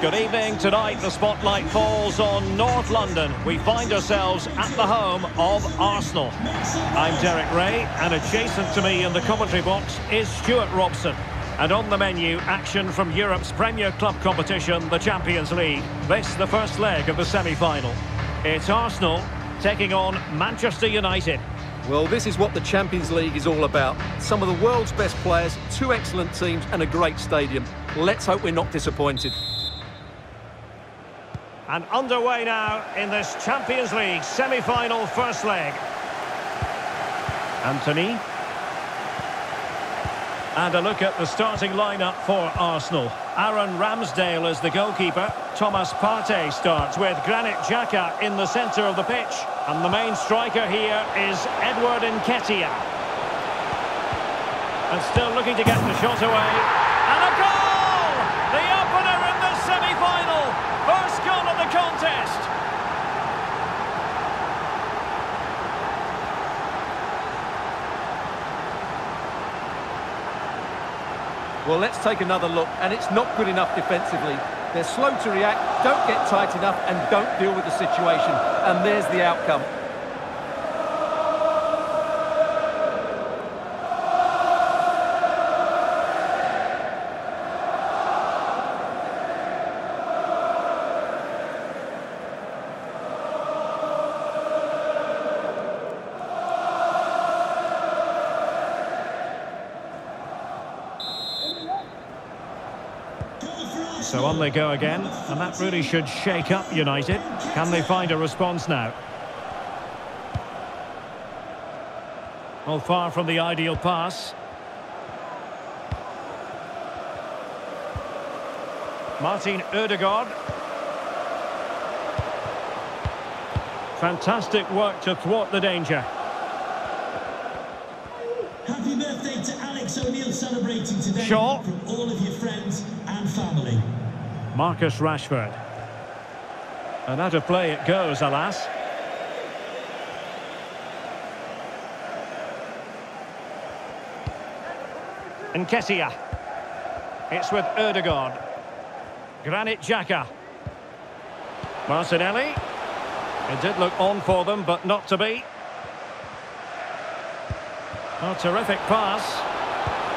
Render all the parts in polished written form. Good evening. Tonight the spotlight falls on North London. We find ourselves at the home of Arsenal. I'm Derek Ray, and adjacent to me in the commentary box is Stuart Robson. And on the menu, action from Europe's premier club competition, the Champions League. This the first leg of the semi-final. It's Arsenal taking on Manchester United. Well, this is what the Champions League is all about. Some of the world's best players, two excellent teams and a great stadium. Let's hope we're not disappointed. And underway now in this Champions League semi-final first leg. Antony. And a look at the starting lineup for Arsenal. Aaron Ramsdale is the goalkeeper. Thomas Partey starts with Granit Xhaka in the centre of the pitch. And the main striker here is Edward Nketiah. And still looking to get the shot away. And a goal! The opener in the semi-final. First goal of the contest. Well, let's take another look, and it's not good enough defensively. They're slow to react, don't get tight enough, and don't deal with the situation. And there's the outcome. So on they go again, and that really should shake up United. Can they find a response now? Well, far from the ideal pass. Martin Oedegaard. Fantastic work to thwart the danger. Happy birthday to Alex O'Neill, celebrating today from all of your friends and family. Marcus Rashford. And out of play it goes, alas. And Kessia. It's with Erdogan. Granit Xhaka. Martinelli. It did look on for them, but not to be. Oh, terrific pass.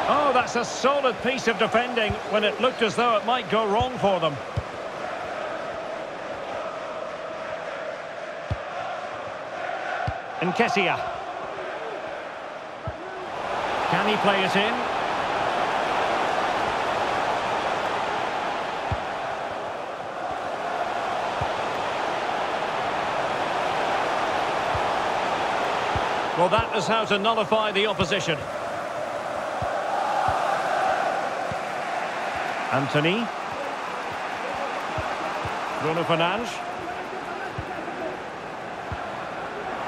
Oh, that's a solid piece of defending when it looked as though it might go wrong for them. And Kessia. Can he play it in? Well, that is how to nullify the opposition. Antony. Bruno Fernandes.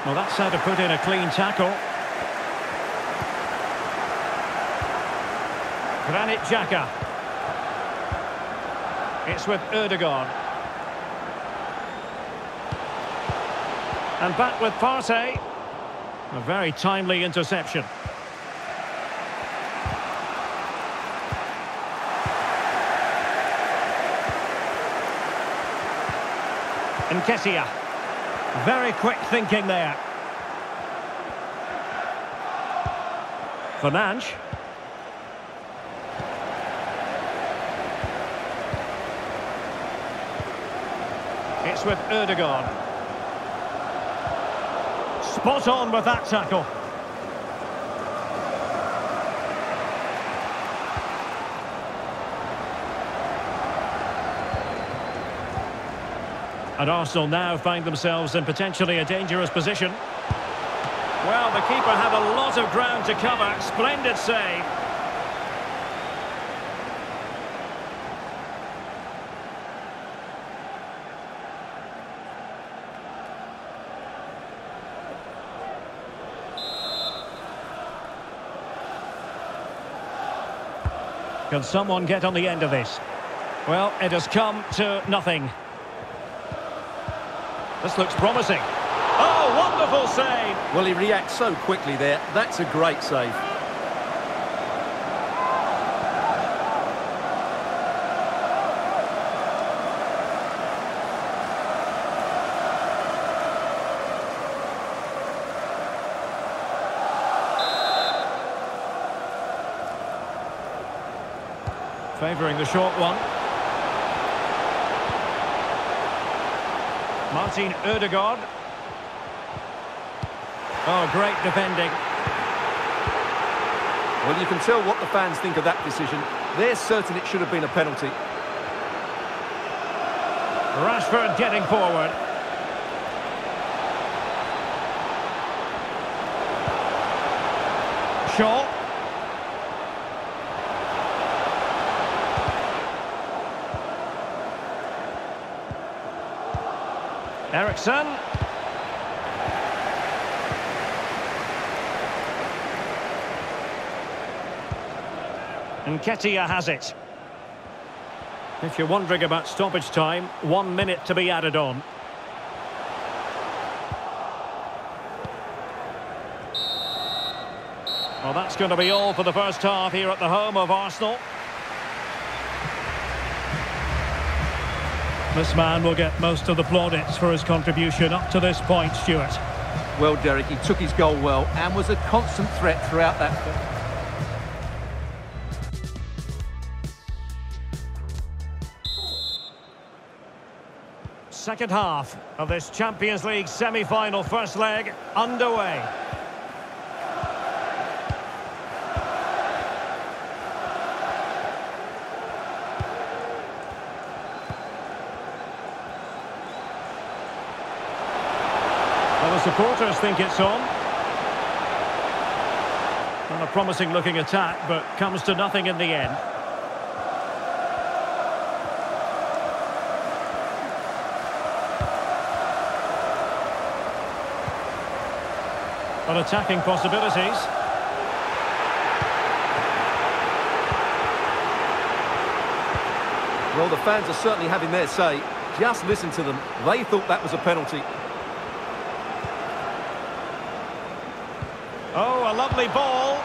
Well, that's how to put in a clean tackle. Granit Xhaka. It's with Erdogan. And back with Partey. A very timely interception. And Kessia. Very quick thinking there. Fernandes. It's with Erdogan. Spot on with that tackle. And Arsenal now find themselves in potentially a dangerous position. Well, the keeper had a lot of ground to cover. Splendid save. Can someone get on the end of this? Well, it has come to nothing. This looks promising. Oh, wonderful save! Well, he reacts so quickly there. That's a great save. favouring the short one. Martin Oedegaard. Oh, great defending. Well, you can tell what the fans think of that decision. They're certain it should have been a penalty. Rashford getting forward. Shaw. Eriksen. Nketiah has it. If you're wondering about stoppage time, 1 minute to be added on. Well, that's going to be all for the first half here at the home of Arsenal. This man will get most of the plaudits for his contribution up to this point, Stuart. Well, Derek, he took his goal well and was a constant threat throughout that. Second half of this Champions League semi-final first leg underway. Well, the supporters think it's on. And a promising looking attack, but comes to nothing in the end. On attacking possibilities. Well, the fans are certainly having their say. Just listen to them. They thought that was a penalty. Oh, a lovely ball.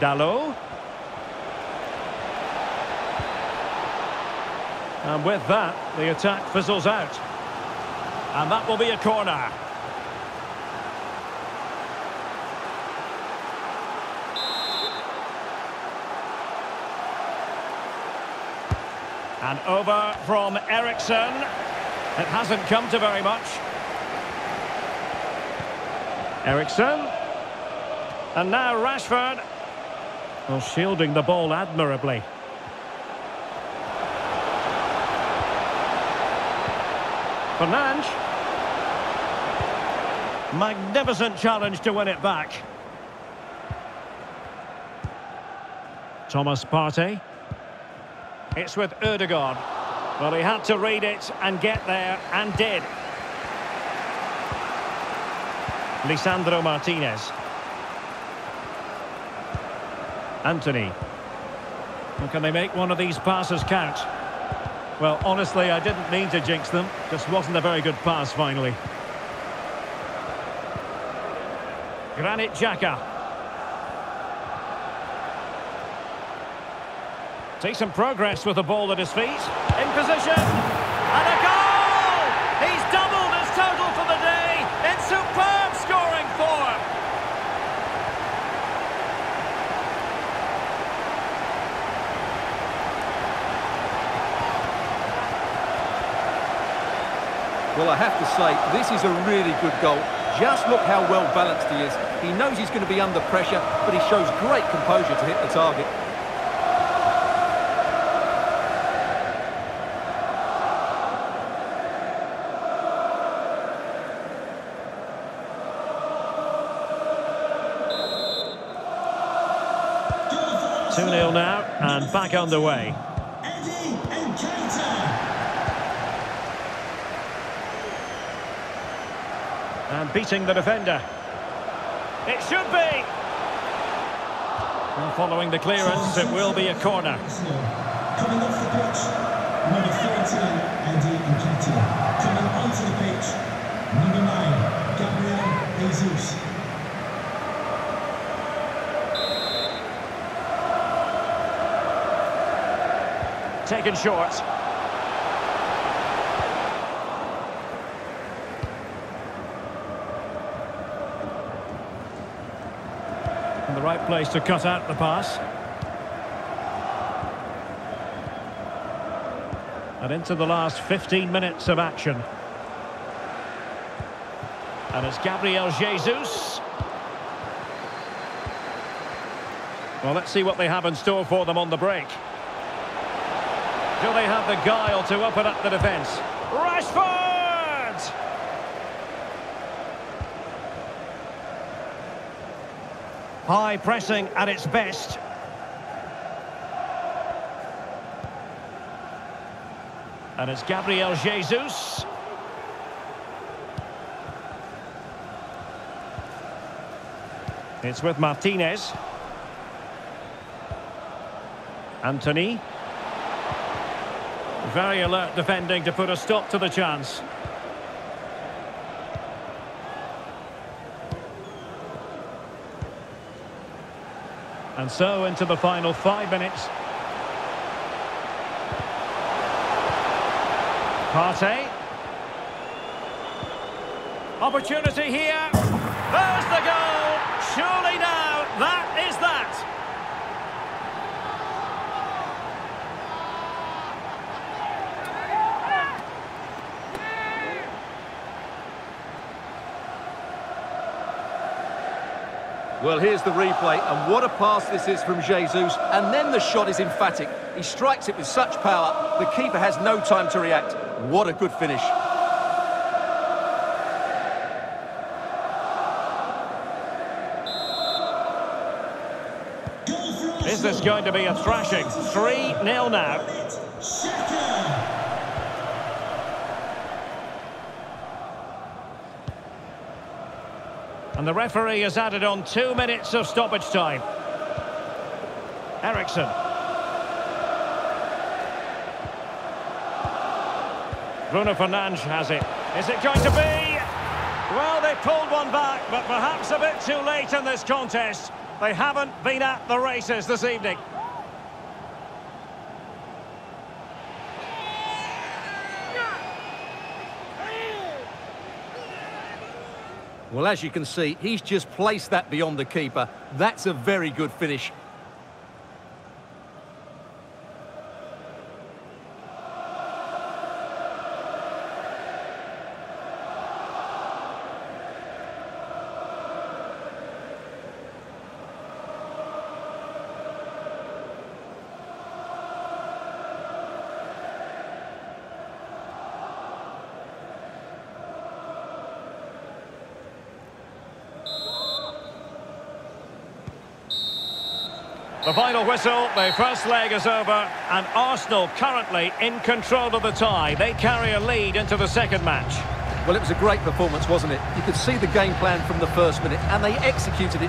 Dalot. And with that, the attack fizzles out. And that will be a corner. And over from Eriksen. It hasn't come to very much. Eriksen. And now Rashford. Well, shielding the ball admirably. Fernandes. Magnificent challenge to win it back. Thomas Partey. It's with Odegaard. Well, he had to read it and get there, and did. Lisandro Martinez. Antony. Well, can they make one of these passes count? Well, honestly, I didn't mean to jinx them. Just wasn't a very good pass, finally. Granit Xhaka. Decent progress with the ball at his feet. In position. And a goal! He's doubled his total for the day. It's superb scoring for him. Well, I have to say, this is a really good goal. Just look how well balanced he is. He knows he's going to be under pressure, but he shows great composure to hit the target. Two-nil now, and back underway. And beating the defender. It should be! And following the clearance, it will be a corner. Coming off the pitch, number 13, Nketiah. Coming onto the pitch, number 9, Gabriel Jesus. Taken short. In the right place to cut out the pass. And into the last 15 minutes of action. And it's Gabriel Jesus. Well, let's see what they have in store for them on the break. Do they have the guile to open up the defence? Rashford! High pressing at its best. And it's Gabriel Jesus. It's with Martinez. Antony. Very alert defending to put a stop to the chance. And so into the final 5 minutes. Partey. Opportunity here. There's the goal. Surely now, that is that. Well, here's the replay, and what a pass this is from Jesus, and then the shot is emphatic. He strikes it with such power, the keeper has no time to react. What a good finish. Is this going to be a thrashing? 3-0 now. And the referee has added on 2 minutes of stoppage time. Eriksen. Bruno Fernandes has it. Is it going to be? Well, they pulled one back, but perhaps a bit too late in this contest. They haven't been at the races this evening. Well, as you can see, he's just placed that beyond the keeper. That's a very good finish. The final whistle, the first leg is over, and Arsenal currently in control of the tie. They carry a lead into the second match. Well, it was a great performance, wasn't it? You could see the game plan from the first minute, and they executed it.